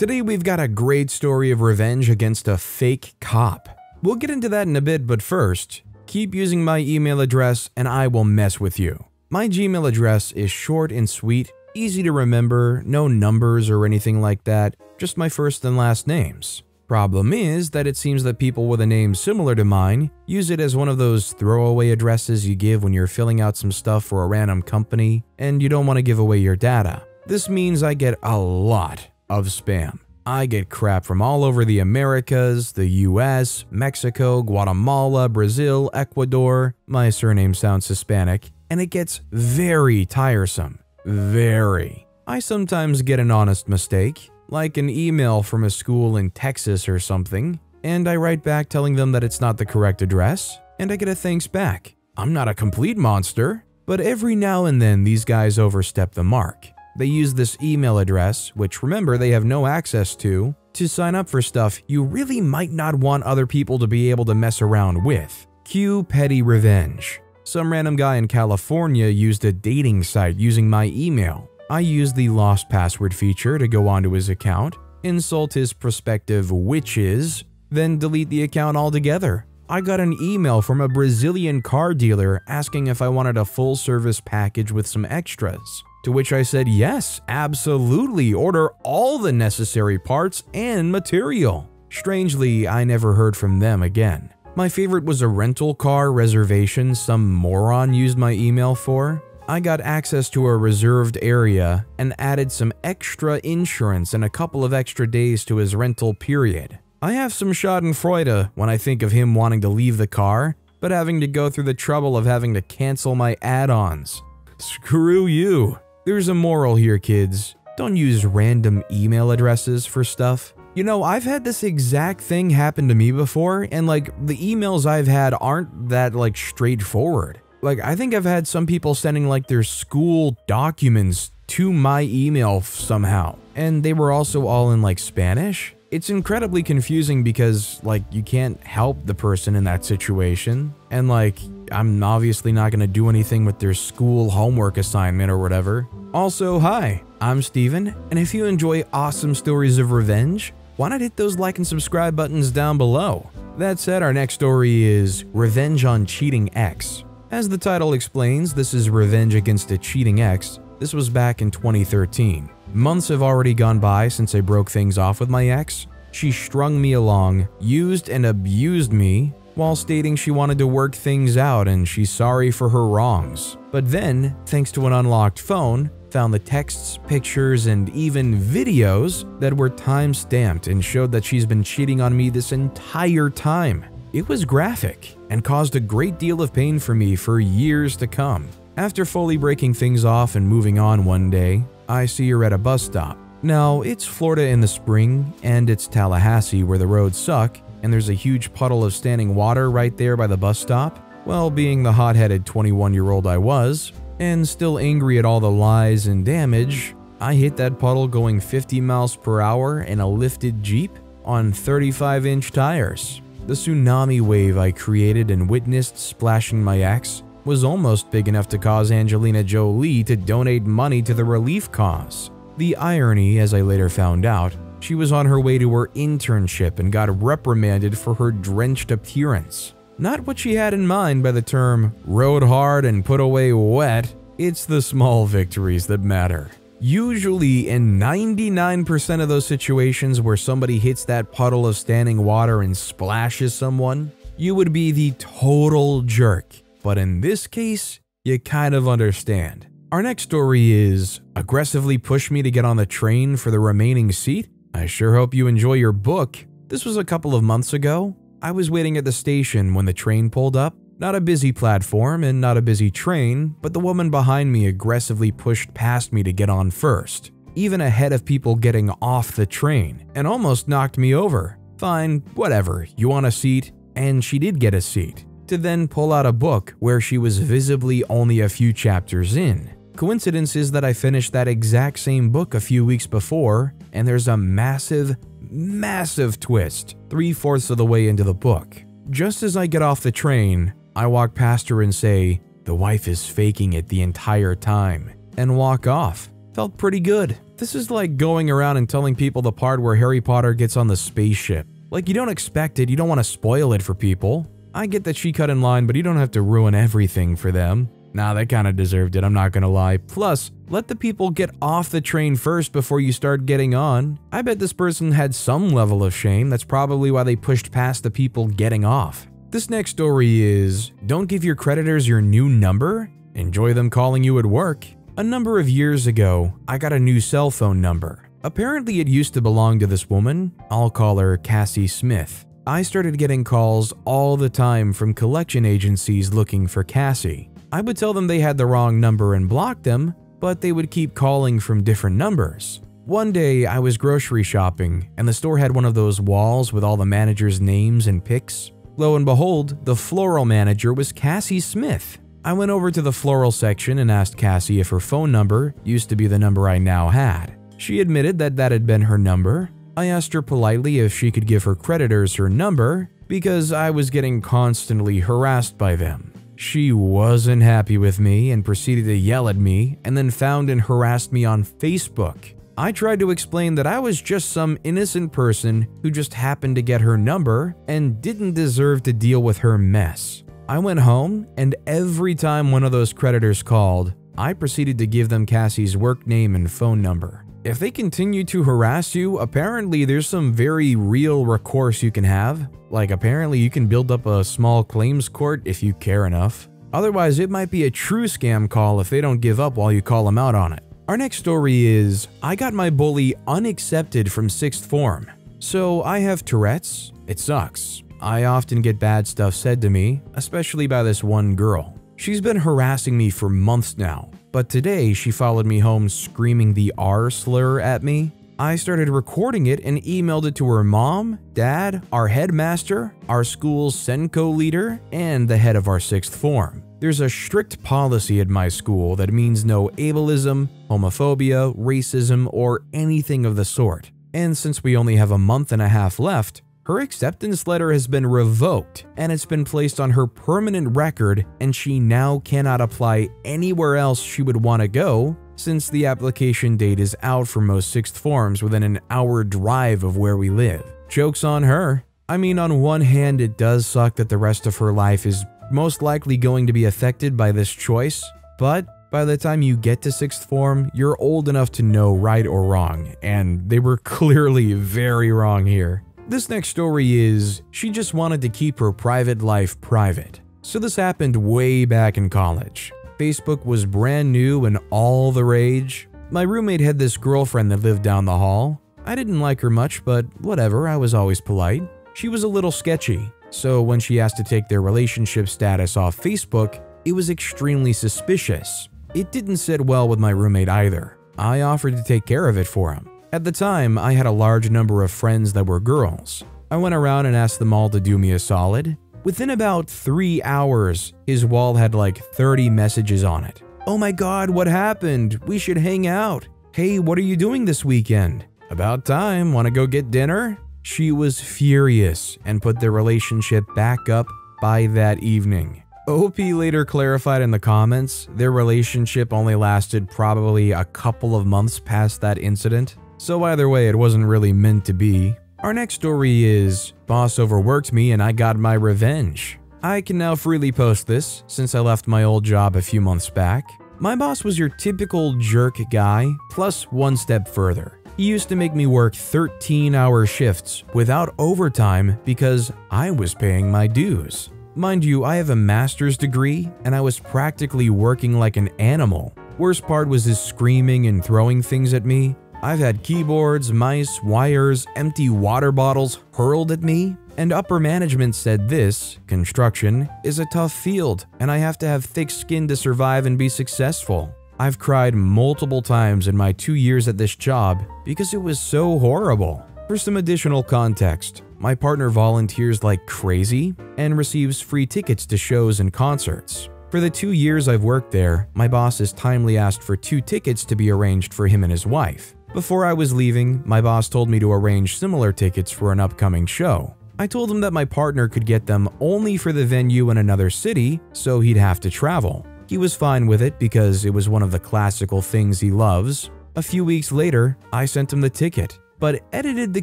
Today we've got a great story of revenge against a fake cop. We'll get into that in a bit, but first, keep using my email address and I will mess with you. My Gmail address is short and sweet, easy to remember, no numbers or anything like that, just my first and last names. Problem is that it seems that people with a name similar to mine use it as one of those throwaway addresses you give when you're filling out some stuff for a random company and you don't want to give away your data. This means I get a lot of spam. I get crap from all over the Americas, the US, Mexico, Guatemala, Brazil, Ecuador. My surname sounds Hispanic, and it gets very tiresome. Very. I sometimes get an honest mistake, like an email from a school in Texas or something, and I write back telling them that it's not the correct address, and I get a thanks back. I'm not a complete monster, but every now and then these guys overstep the mark. They use this email address, which remember they have no access to sign up for stuff you really might not want other people to be able to mess around with. Cue petty revenge. Some random guy in California used a dating site using my email. I used the lost password feature to go onto his account, insult his prospective witches, then delete the account altogether. I got an email from a Brazilian car dealer asking if I wanted a full-service package with some extras, to which I said yes, absolutely, order all the necessary parts and material. Strangely, I never heard from them again. My favorite was a rental car reservation some moron used my email for. I got access to a reserved area and added some extra insurance and a couple of extra days to his rental period. I have some schadenfreude when I think of him wanting to leave the car, but having to go through the trouble of having to cancel my add-ons. Screw you! There's a moral here, kids. Don't use random email addresses for stuff. You know, I've had this exact thing happen to me before, and like, the emails I've had aren't that like straightforward. Like, I think I've had some people sending like their school documents to my email somehow, and they were also all in like Spanish. It's incredibly confusing because like you can't help the person in that situation, and like I'm obviously not gonna do anything with their school homework assignment or whatever. Also, hi, I'm Steven, and if you enjoy awesome stories of revenge, why not hit those like and subscribe buttons down below? That said, our next story is Revenge on Cheating Ex. As the title explains, this is revenge against a cheating ex. This was back in 2013. Months have already gone by since I broke things off with my ex. She strung me along, used and abused me, while stating she wanted to work things out and she's sorry for her wrongs. But then, thanks to an unlocked phone, found the texts, pictures, and even videos that were time-stamped and showed that she's been cheating on me this entire time. It was graphic and caused a great deal of pain for me for years to come. After fully breaking things off and moving on one day, I see her at a bus stop. Now, it's Florida in the spring, and it's Tallahassee where the roads suck, and there's a huge puddle of standing water right there by the bus stop. Well, being the hot-headed 21-year-old I was, and still angry at all the lies and damage, I hit that puddle going 50 miles per hour in a lifted Jeep on 35-inch tires. The tsunami wave I created and witnessed splashing my ex was almost big enough to cause Angelina Jolie to donate money to the relief cause. The irony, as I later found out, she was on her way to her internship and got reprimanded for her drenched appearance. Not what she had in mind by the term, rode hard and put away wet. It's the small victories that matter. Usually, in 99% of those situations where somebody hits that puddle of standing water and splashes someone, you would be the total jerk. But in this case, you kind of understand. Our next story is, aggressively pushed me to get on the train for the remaining seat? I sure hope you enjoy your book. This was a couple of months ago. I was waiting at the station when the train pulled up. Not a busy platform and not a busy train, but the woman behind me aggressively pushed past me to get on first, even ahead of people getting off the train, and almost knocked me over. Fine, whatever, you want a seat? And she did get a seat, to then pull out a book where she was visibly only a few chapters in. Coincidence is that I finished that exact same book a few weeks before, and there's a massive, massive twist 3/4 of the way into the book. Just as I get off the train, I walk past her and say, "The wife is faking it the entire time," and walk off. Felt pretty good. This is like going around and telling people the part where Harry Potter gets on the spaceship. Like, you don't expect it, you don't want to spoil it for people. I get that she cut in line, but you don't have to ruin everything for them. Nah, they kinda deserved it, I'm not gonna lie. Plus, let the people get off the train first before you start getting on. I bet this person had some level of shame, that's probably why they pushed past the people getting off. This next story is, don't give your creditors your new number? Enjoy them calling you at work. A number of years ago, I got a new cell phone number. Apparently it used to belong to this woman, I'll call her Cassie Smith. I started getting calls all the time from collection agencies looking for Cassie. I would tell them they had the wrong number and block them, but they would keep calling from different numbers. One day, I was grocery shopping, and the store had one of those walls with all the managers' names and pics. Lo and behold, the floral manager was Cassie Smith. I went over to the floral section and asked Cassie if her phone number used to be the number I now had. She admitted that that had been her number. I asked her politely if she could give her creditors her number because I was getting constantly harassed by them. She wasn't happy with me and proceeded to yell at me and then found and harassed me on Facebook. I tried to explain that I was just some innocent person who just happened to get her number and didn't deserve to deal with her mess. I went home and every time one of those creditors called, I proceeded to give them Cassie's work name and phone number. If they continue to harass you, apparently there's some very real recourse you can have. Like, apparently you can build up a small claims court if you care enough. Otherwise, it might be a true scam call if they don't give up while you call them out on it. Our next story is, I got my bully unaccepted from 6th form. So I have Tourette's. It sucks. I often get bad stuff said to me, especially by this one girl. She's been harassing me for months now. But today, she followed me home screaming the R slur at me. I started recording it and emailed it to her mom, dad, our headmaster, our school's Senko leader, and the head of our 6th form. There's a strict policy at my school that means no ableism, homophobia, racism, or anything of the sort. And since we only have a month and a half left, her acceptance letter has been revoked and it's been placed on her permanent record and she now cannot apply anywhere else she would want to go since the application date is out for most 6th forms within an hour drive of where we live. Joke's on her. I mean, on one hand, it does suck that the rest of her life is most likely going to be affected by this choice, but by the time you get to 6th form, you're old enough to know right or wrong, and they were clearly very wrong here. This next story is, she just wanted to keep her private life private. So this happened way back in college. Facebook was brand new and all the rage. My roommate had this girlfriend that lived down the hall. I didn't like her much, but whatever, I was always polite. She was a little sketchy, so when she asked to take their relationship status off Facebook, it was extremely suspicious. It didn't sit well with my roommate either. I offered to take care of it for him. At the time, I had a large number of friends that were girls. I went around and asked them all to do me a solid. Within about 3 hours, his wall had like 30 messages on it. Oh my god, what happened? We should hang out. Hey, what are you doing this weekend? About time, wanna go get dinner? She was furious and put their relationship back up by that evening. OP later clarified in the comments, their relationship only lasted probably a couple of months past that incident. So either way, it wasn't really meant to be. Our next story is, boss overworked me and I got my revenge. I can now freely post this since I left my old job a few months back. My boss was your typical jerk guy, plus one step further. He used to make me work 13-hour shifts without overtime because I was paying my dues. Mind you, I have a master's degree and I was practically working like an animal. Worst part was his screaming and throwing things at me. I've had keyboards, mice, wires, empty water bottles hurled at me, and upper management said this, construction, is a tough field and I have to have thick skin to survive and be successful. I've cried multiple times in my 2 years at this job because it was so horrible. For some additional context, my partner volunteers like crazy and receives free tickets to shows and concerts. For the 2 years I've worked there, my boss has timely asked for 2 tickets to be arranged for him and his wife. Before I was leaving, my boss told me to arrange similar tickets for an upcoming show. I told him that my partner could get them only for the venue in another city, so he'd have to travel. He was fine with it because it was one of the classical things he loves. A few weeks later, I sent him the ticket, but edited the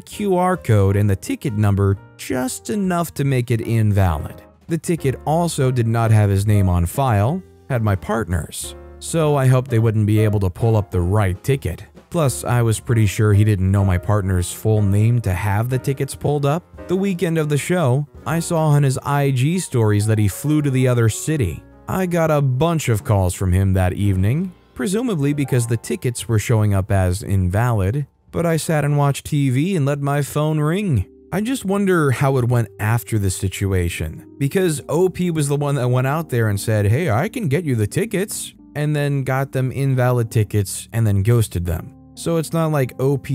QR code and the ticket number just enough to make it invalid. The ticket also did not have his name on file, had my partner's, so I hoped they wouldn't be able to pull up the right ticket. Plus, I was pretty sure he didn't know my partner's full name to have the tickets pulled up. The weekend of the show, I saw on his IG stories that he flew to the other city. I got a bunch of calls from him that evening, presumably because the tickets were showing up as invalid, but I sat and watched TV and let my phone ring. I just wonder how it went after the situation, because OP was the one that went out there and said, "Hey, I can get you the tickets," and then got them invalid tickets and then ghosted them. So it's not like OP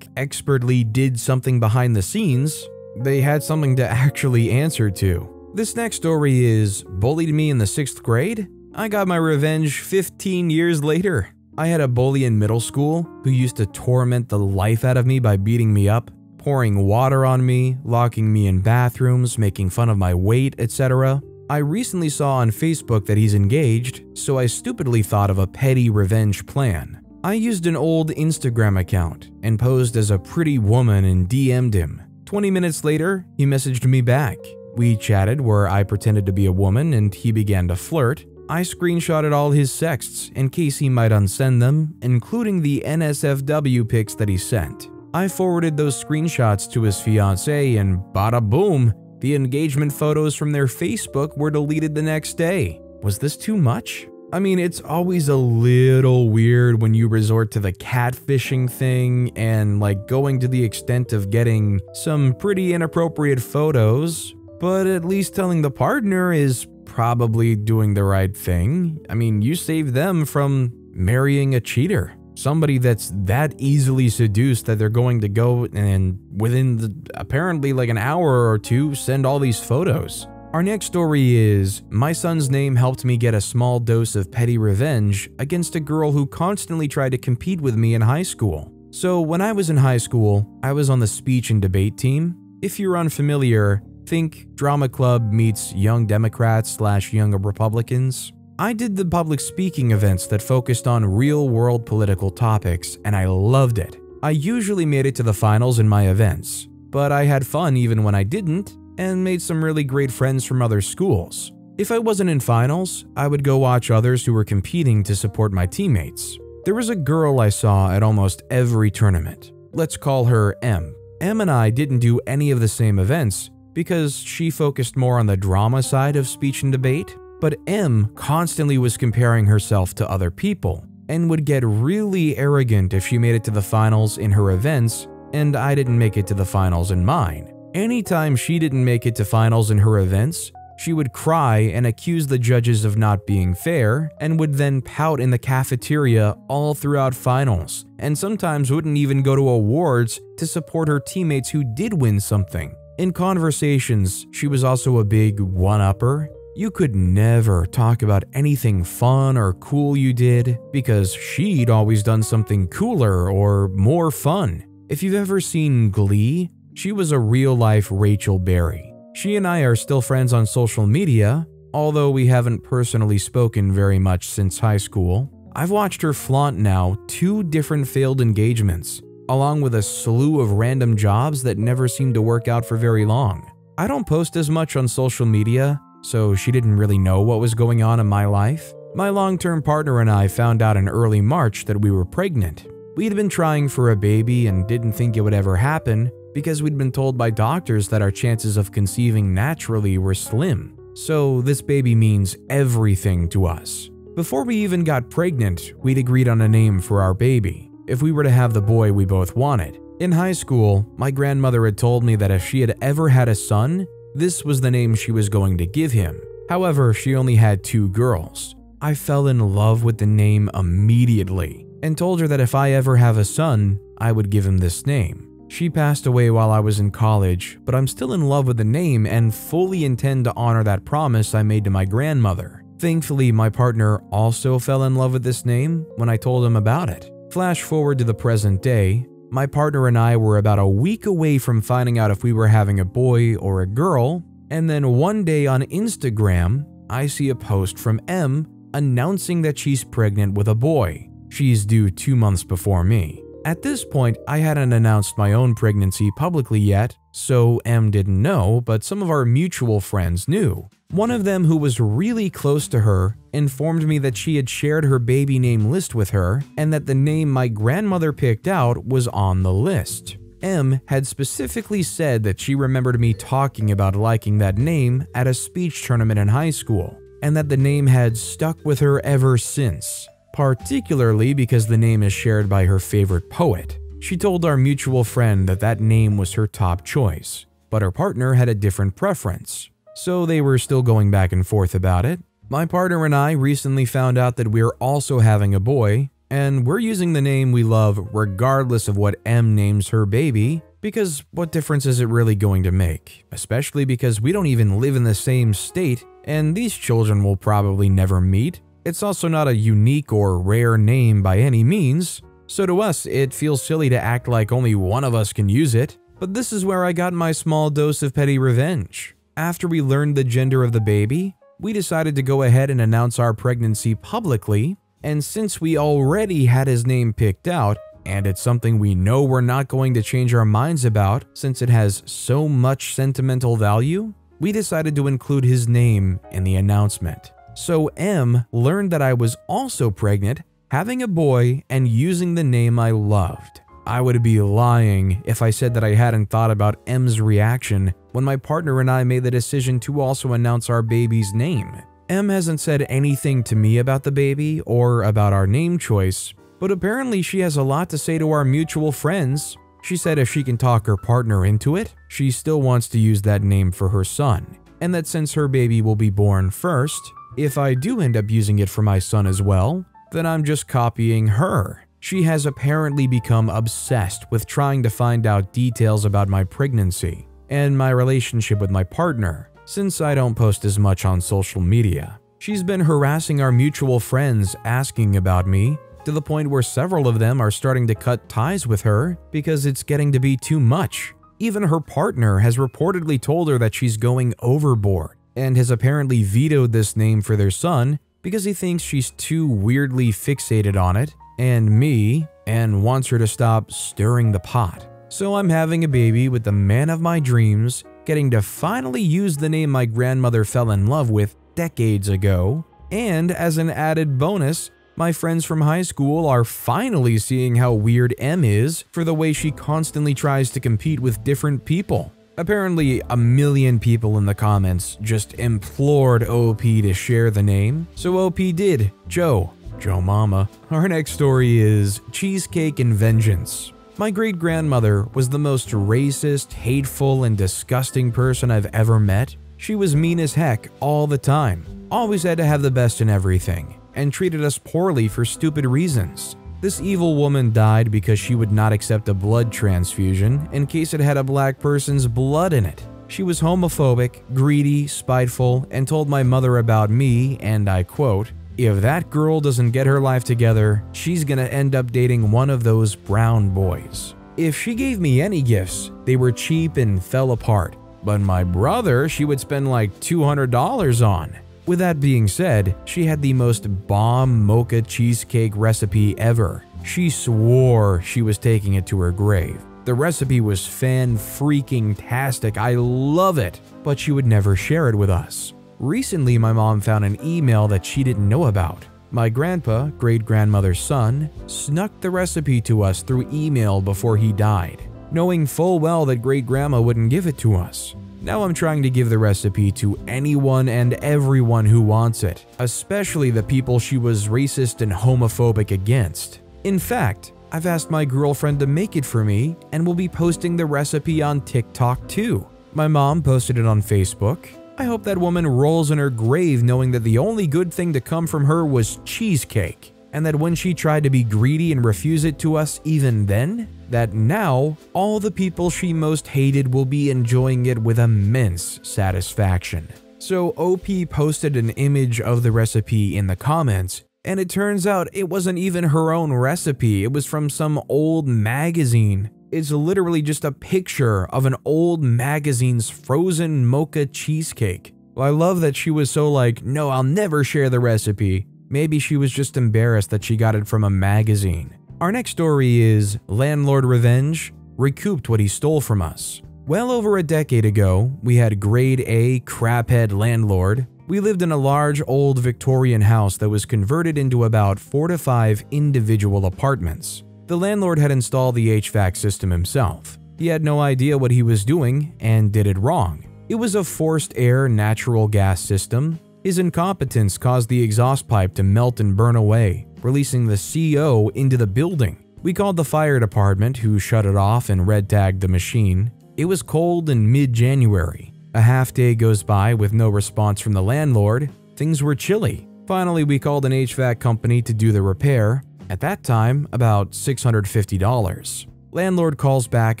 expertly did something behind the scenes. They had something to actually answer to. This next story is bullied me in the 6th grade? I got my revenge 15 years later. I had a bully in middle school who used to torment the life out of me by beating me up, pouring water on me, locking me in bathrooms, making fun of my weight, etc. I recently saw on Facebook that he's engaged, so I stupidly thought of a petty revenge plan. I used an old Instagram account and posed as a pretty woman and DM'd him. 20 minutes later, he messaged me back. We chatted where I pretended to be a woman and he began to flirt. I screenshotted all his sexts in case he might unsend them, including the NSFW pics that he sent. I forwarded those screenshots to his fiancée and bada boom, the engagement photos from their Facebook were deleted the next day. Was this too much? I mean, it's always a little weird when you resort to the catfishing thing and going to the extent of getting some pretty inappropriate photos, but at least telling the partner is probably doing the right thing. I mean, you save them from marrying a cheater. Somebody that's that easily seduced that they're going to go and within apparently an hour or two send all these photos. Our next story is, my son's name helped me get a small dose of petty revenge against a girl who constantly tried to compete with me in high school. So when I was in high school, I was on the speech and debate team. If you're unfamiliar, think drama club meets Young Democrats / Young Republicans. I did the public speaking events that focused on real-world political topics, and I loved it. I usually made it to the finals in my events, but I had fun even when I didn't, and made some really great friends from other schools. If I wasn't in finals, I would go watch others who were competing to support my teammates. There was a girl I saw at almost every tournament. Let's call her M. M and I didn't do any of the same events because she focused more on the drama side of speech and debate. But M constantly was comparing herself to other people and would get really arrogant if she made it to the finals in her events and I didn't make it to the finals in mine. Anytime she didn't make it to finals in her events, she would cry and accuse the judges of not being fair and would then pout in the cafeteria all throughout finals and sometimes wouldn't even go to awards to support her teammates who did win something. In conversations, she was also a big one-upper. You could never talk about anything fun or cool you did because she'd always done something cooler or more fun. If you've ever seen Glee, she was a real-life Rachel Berry. She and I are still friends on social media, although we haven't personally spoken very much since high school. I've watched her flaunt now 2 different failed engagements, along with a slew of random jobs that never seem to work out for very long. I don't post as much on social media, so she didn't really know what was going on in my life. My long-term partner and I found out in early March that we were pregnant. We'd been trying for a baby and didn't think it would ever happen because we'd been told by doctors that our chances of conceiving naturally were slim. So this baby means everything to us. Before we even got pregnant, we'd agreed on a name for our baby, if we were to have the boy we both wanted. In high school, my grandmother had told me that if she had ever had a son, this was the name she was going to give him. However, she only had 2 girls. I fell in love with the name immediately and told her that if I ever have a son, I would give him this name. She passed away while I was in college, but I'm still in love with the name and fully intend to honor that promise I made to my grandmother. Thankfully, my partner also fell in love with this name when I told him about it. Flash forward to the present day. My partner and I were about a week away from finding out if we were having a boy or a girl, and then one day on Instagram, I see a post from M announcing that she's pregnant with a boy. She is due 2 months before me. At this point, I hadn't announced my own pregnancy publicly yet, so M didn't know, but some of our mutual friends knew. One of them, who was really close to her, informed me that she had shared her baby name list with her and that the name my grandmother picked out was on the list. M had specifically said that she remembered me talking about liking that name at a speech tournament in high school, and that the name had stuck with her ever since. Particularly because the name is shared by her favorite poet. She told our mutual friend that that name was her top choice, but her partner had a different preference, so they were still going back and forth about it. My partner and I recently found out that we're also having a boy, and we're using the name we love regardless of what M names her baby, because what difference is it really going to make, especially because we don't even live in the same state and these children will probably never meet. It's also not a unique or rare name by any means, so to us it feels silly to act like only one of us can use it. But this is where I got my small dose of petty revenge. After we learned the gender of the baby, we decided to go ahead and announce our pregnancy publicly, and since we already had his name picked out, and it's something we know we're not going to change our minds about since it has so much sentimental value, we decided to include his name in the announcement. So M learned that I was also pregnant, having a boy, and using the name I loved. I would be lying if I said that I hadn't thought about M's reaction when my partner and I made the decision to also announce our baby's name. M hasn't said anything to me about the baby or about our name choice, but apparently she has a lot to say to our mutual friends. She said if she can talk her partner into it, she still wants to use that name for her son, and that since her baby will be born first, if I do end up using it for my son as well, then I'm just copying her. She has apparently become obsessed with trying to find out details about my pregnancy and my relationship with my partner, since I don't post as much on social media. She's been harassing our mutual friends asking about me, to the point where several of them are starting to cut ties with her because it's getting to be too much. Even her partner has reportedly told her that she's going overboard, and has apparently vetoed this name for their son because he thinks she's too weirdly fixated on it and me, and wants her to stop stirring the pot. So I'm having a baby with the man of my dreams, getting to finally use the name my grandmother fell in love with decades ago, and as an added bonus, my friends from high school are finally seeing how weird M is for the way she constantly tries to compete with different people. Apparently, 1 million people in the comments just implored OP to share the name, so OP did. Joe Mama. Our next story is Cheesecake and Vengeance. My great-grandmother was the most racist, hateful, and disgusting person I've ever met. She was mean as heck all the time, always had to have the best in everything, and treated us poorly for stupid reasons. This evil woman died because she would not accept a blood transfusion in case it had a black person's blood in it. She was homophobic, greedy, spiteful, and told my mother about me, and I quote, "If that girl doesn't get her life together, she's gonna end up dating one of those brown boys." If she gave me any gifts, they were cheap and fell apart, but my brother she would spend like $200 on. With that being said, she had the most bomb mocha cheesecake recipe ever. She swore she was taking it to her grave. The recipe was fan-freaking-tastic, I love it, but she would never share it with us. Recently, my mom found an email that she didn't know about. My grandpa, great-grandmother's son, snuck the recipe to us through email before he died, knowing full well that great-grandma wouldn't give it to us. Now I'm trying to give the recipe to anyone and everyone who wants it, especially the people she was racist and homophobic against. In fact, I've asked my girlfriend to make it for me and will be posting the recipe on TikTok too. My mom posted it on Facebook. I hope that woman rolls in her grave knowing that the only good thing to come from her was cheesecake, and that when she tried to be greedy and refuse it to us even then, that now, all the people she most hated will be enjoying it with immense satisfaction. So OP posted an image of the recipe in the comments, and it turns out it wasn't even her own recipe, it was from some old magazine. It's literally just a picture of an old magazine's frozen mocha cheesecake. I love that she was so like, no, I'll never share the recipe, Maybe she was just embarrassed that she got it from a magazine. Our next story is Landlord Revenge Recouped What He Stole From Us. Well over a decade ago, we had grade A craphead landlord. We lived in a large old Victorian house that was converted into about 4 to 5 individual apartments. The landlord had installed the HVAC system himself. He had no idea what he was doing and did it wrong. It was a forced air natural gas system. His incompetence caused the exhaust pipe to melt and burn away, releasing the CO into the building. We called the fire department, who shut it off and red-tagged the machine. It was cold in mid-January. A half day goes by with no response from the landlord. Things were chilly. Finally, we called an HVAC company to do the repair. At that time, about $650. Landlord calls back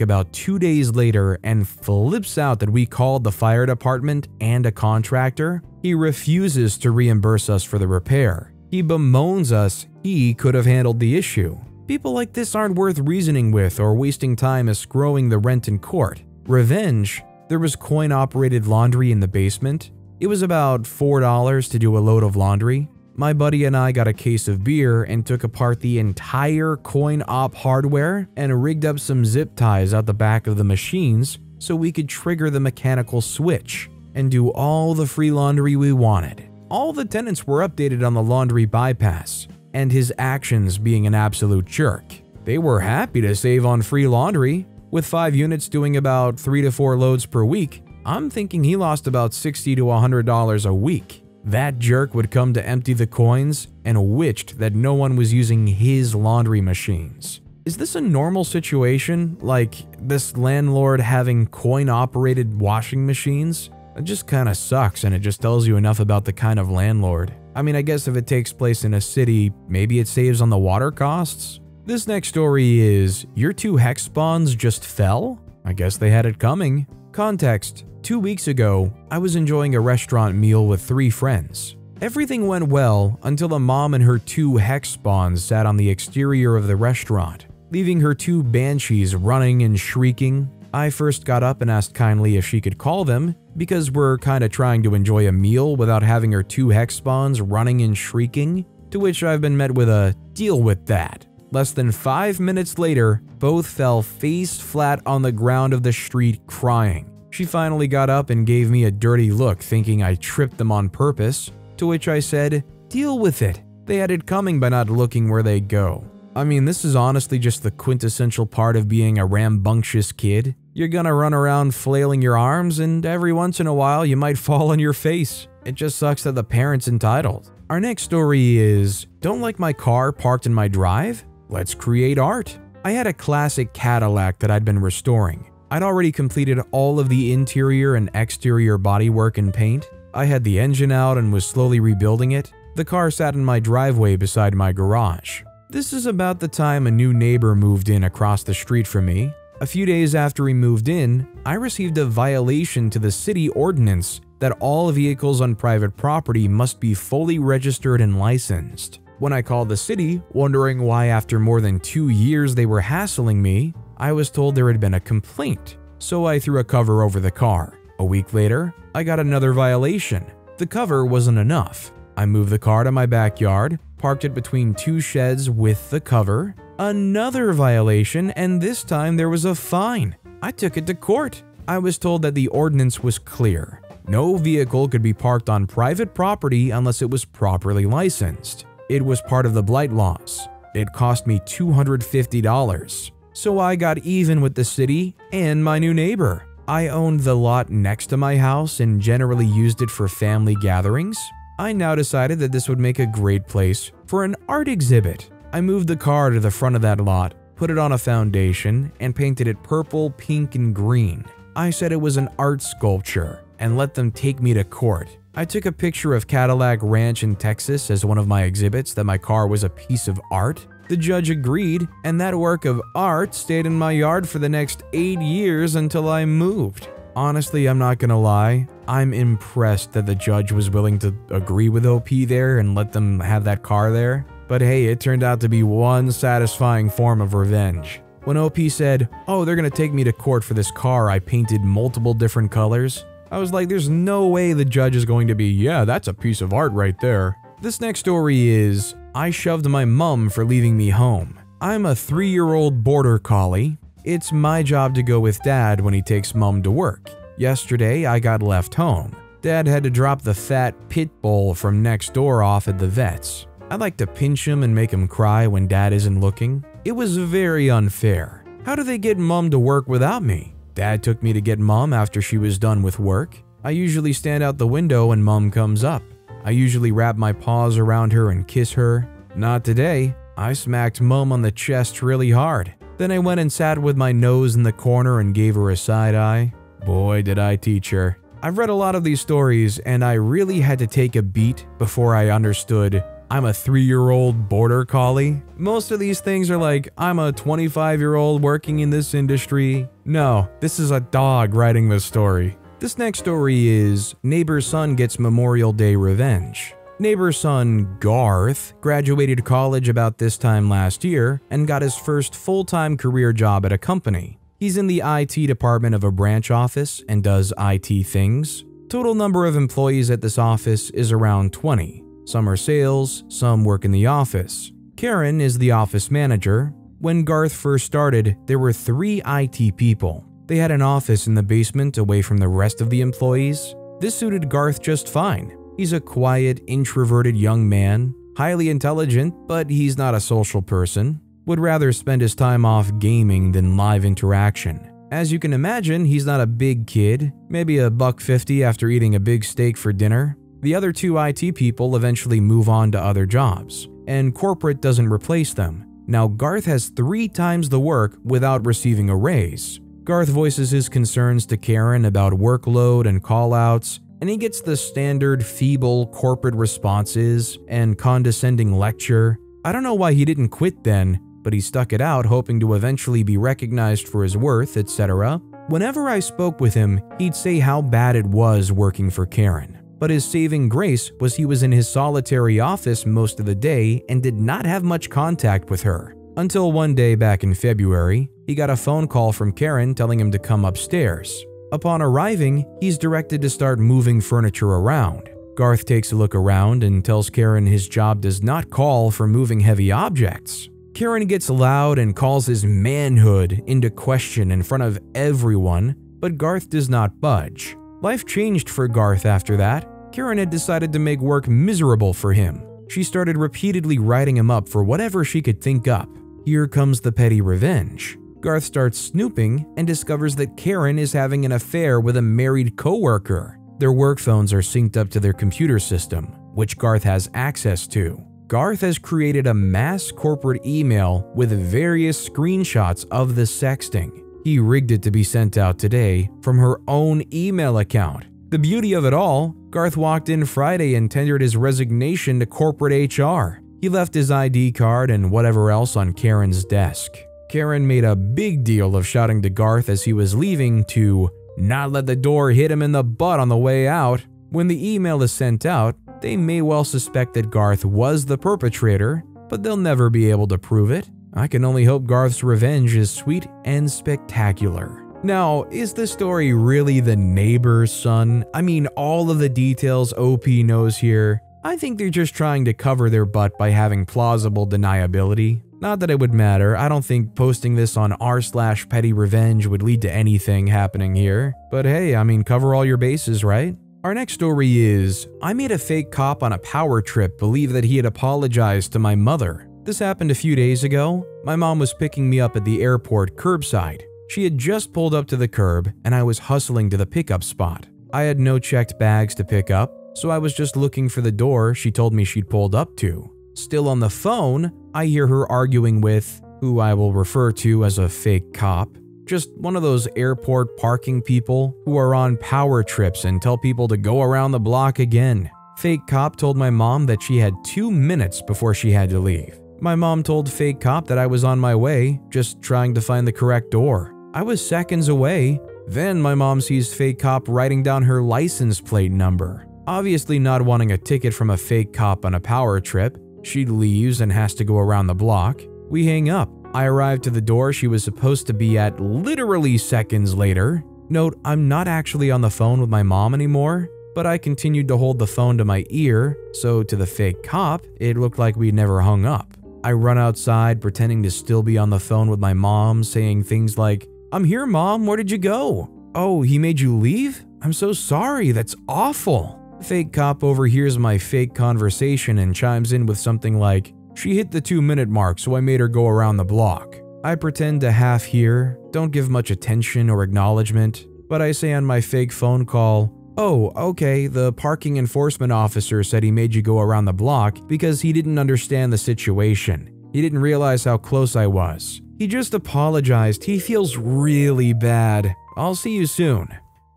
about 2 days later and flips out that we called the fire department and a contractor. He refuses to reimburse us for the repair. He bemoans us. He could have handled the issue. People like this aren't worth reasoning with or wasting time escrowing the rent in court. Revenge. There was coin-operated laundry in the basement. It was about $4 to do a load of laundry. My buddy and I got a case of beer and took apart the entire coin-op hardware and rigged up some zip ties out the back of the machines so we could trigger the mechanical switch and do all the free laundry we wanted. All the tenants were updated on the laundry bypass and his actions being an absolute jerk. They were happy to save on free laundry. With 5 units doing about 3 to 4 loads per week, I'm thinking he lost about $60 to $100 a week. That jerk would come to empty the coins and wished that no one was using his laundry machines. Is this a normal situation, like this landlord having coin-operated washing machines? It just kinda sucks, and it just tells you enough about the kind of landlord. I mean, I guess if it takes place in a city, maybe it saves on the water costs? This next story is, your 2 hex spawns just fell? I guess they had it coming. Context. 2 weeks ago, I was enjoying a restaurant meal with 3 friends. Everything went well until a mom and her 2 hex spawns sat on the exterior of the restaurant, leaving her 2 banshees running and shrieking. I first got up and asked kindly if she could call them, because we're kinda trying to enjoy a meal without having her 2 hex spawns running and shrieking, to which I've been met with a deal with that. Less than 5 minutes later, both fell face flat on the ground of the street crying. She finally got up and gave me a dirty look, thinking I tripped them on purpose, to which I said, deal with it. They had it coming by not looking where they go. I mean, this is honestly just the quintessential part of being a rambunctious kid. You're gonna run around flailing your arms, and every once in a while you might fall on your face. It just sucks that the parent's entitled. Our next story is, don't like my car parked in my drive? Let's create art. I had a classic Cadillac that I'd been restoring. I'd already completed all of the interior and exterior bodywork and paint. I had the engine out and was slowly rebuilding it. The car sat in my driveway beside my garage. This is about the time a new neighbor moved in across the street from me. A few days after he moved in, I received a violation to the city ordinance that all vehicles on private property must be fully registered and licensed. When I called the city, wondering why after more than 2 years they were hassling me, I was told there had been a complaint, so I threw a cover over the car. A week later, I got another violation. The cover wasn't enough. I moved the car to my backyard, parked it between 2 sheds with the cover. Another violation, and this time there was a fine. I took it to court. I was told that the ordinance was clear. No vehicle could be parked on private property unless it was properly licensed. It was part of the blight laws. It cost me $250. So I got even with the city and my new neighbor. I owned the lot next to my house and generally used it for family gatherings. I now decided that this would make a great place for an art exhibit. I moved the car to the front of that lot, put it on a foundation, and painted it purple, pink, and green. I said it was an art sculpture and let them take me to court. I took a picture of Cadillac Ranch in Texas as one of my exhibits that my car was a piece of art. The judge agreed, and that work of art stayed in my yard for the next 8 years until I moved. Honestly, I'm not gonna lie, I'm impressed that the judge was willing to agree with OP there and let them have that car there. But hey, it turned out to be one satisfying form of revenge. When OP said, oh, they're gonna take me to court for this car I painted multiple different colors, I was like, there's no way the judge is going to be, yeah, that's a piece of art right there. This next story is, I shoved my mum for leaving me home. I'm a 3-year-old border collie. It's my job to go with dad when he takes mum to work. Yesterday, I got left home. Dad had to drop the fat pit bull from next door off at the vet's. I like to pinch him and make him cry when dad isn't looking. It was very unfair. How do they get mum to work without me? Dad took me to get mum after she was done with work. I usually stand out the window when mum comes up. I usually wrap my paws around her and kiss her. Not today. I smacked mum on the chest really hard. Then I went and sat with my nose in the corner and gave her a side eye. Boy, did I teach her. I've read a lot of these stories and I really had to take a beat before I understood I'm a 3-year-old border collie. Most of these things are like, I'm a 25-year-old working in this industry. No, this is a dog writing this story. This next story is, neighbor's son gets Memorial Day revenge. Neighbor's son, Garth, graduated college about this time last year and got his first full-time career job at a company. He's in the IT department of a branch office and does IT things. Total number of employees at this office is around 20. Some are sales, some work in the office. Karen is the office manager. When Garth first started, there were 3 IT people. They had an office in the basement away from the rest of the employees. This suited Garth just fine. He's a quiet, introverted young man, highly intelligent, but he's not a social person. Would rather spend his time off gaming than live interaction. As you can imagine, he's not a big kid, maybe $1.50 after eating a big steak for dinner. The other 2 IT people eventually move on to other jobs, and corporate doesn't replace them. Now Garth has 3 times the work without receiving a raise. Garth voices his concerns to Karen about workload and callouts, and he gets the standard feeble corporate responses and condescending lecture. I don't know why he didn't quit then, but he stuck it out hoping to eventually be recognized for his worth, etc. Whenever I spoke with him, he'd say how bad it was working for Karen. But his saving grace was he was in his solitary office most of the day and did not have much contact with her. Until one day back in February, he got a phone call from Karen telling him to come upstairs. Upon arriving, he's directed to start moving furniture around. Garth takes a look around and tells Karen his job does not call for moving heavy objects. Karen gets loud and calls his manhood into question in front of everyone, but Garth does not budge. Life changed for Garth after that. Karen had decided to make work miserable for him. She started repeatedly writing him up for whatever she could think up. Here comes the petty revenge. Garth starts snooping and discovers that Karen is having an affair with a married coworker. Their work phones are synced up to their computer system, which Garth has access to. Garth has created a mass corporate email with various screenshots of the sexting. He rigged it to be sent out today from her own email account. The beauty of it all, Garth walked in Friday and tendered his resignation to corporate HR. He left his ID card and whatever else on Karen's desk. Karen made a big deal of shouting to Garth as he was leaving to not let the door hit him in the butt on the way out. When the email is sent out, they may well suspect that Garth was the perpetrator, but they'll never be able to prove it. I can only hope Garth's revenge is sweet and spectacular. Now, is this story really the neighbor's son? I mean, all of the details OP knows here. I think they're just trying to cover their butt by having plausible deniability. Not that it would matter, I don't think posting this on r/petty revenge would lead to anything happening here. But hey, I mean, cover all your bases, right? Our next story is, I made a fake cop on a power trip believe that he had apologized to my mother. This happened a few days ago. My mom was picking me up at the airport curbside. She had just pulled up to the curb and I was hustling to the pickup spot. I had no checked bags to pick up, so I was just looking for the door she told me she'd pulled up to. Still on the phone, I hear her arguing with, who I will refer to as a fake cop, just one of those airport parking people who are on power trips and tell people to go around the block again. Fake cop told my mom that she had 2 minutes before she had to leave. My mom told fake cop that I was on my way, just trying to find the correct door. I was seconds away. Then my mom sees fake cop writing down her license plate number. Obviously not wanting a ticket from a fake cop on a power trip, she leaves and has to go around the block. We hang up. I arrive to the door she was supposed to be at literally seconds later. Note, I'm not actually on the phone with my mom anymore. but I continued to hold the phone to my ear, so to the fake cop, it looked like we never hung up. I run outside pretending to still be on the phone with my mom, saying things like, "I'm here, Mom, where did you go? Oh, he made you leave? I'm so sorry, that's awful." The fake cop overhears my fake conversation and chimes in with something like, "She hit the 2-minute mark, so I made her go around the block." I pretend to half hear, don't give much attention or acknowledgement, but I say on my fake phone call, "Oh, okay, the parking enforcement officer said he made you go around the block because he didn't understand the situation. He didn't realize how close I was. He just apologized, he feels really bad. I'll see you soon."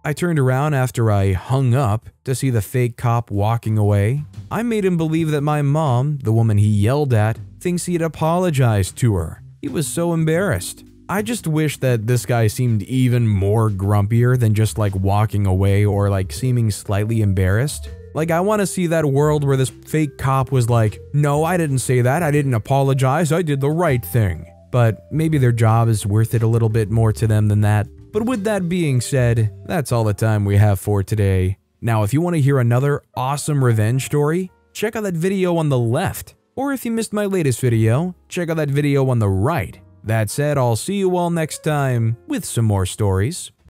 I turned around after I hung up to see the fake cop walking away. I made him believe that my mom, the woman he yelled at, thinks he had apologized to her. He was so embarrassed. I just wish that this guy seemed even more grumpier than just like walking away or like seeming slightly embarrassed. Like, I want to see that world where this fake cop was like, "No, I didn't say that, I didn't apologize, I did the right thing." But maybe their job is worth it a little bit more to them than that. But with that being said, that's all the time we have for today. Now, if you want to hear another awesome revenge story, check out that video on the left. Or if you missed my latest video, check out that video on the right. That said, I'll see you all next time with some more stories.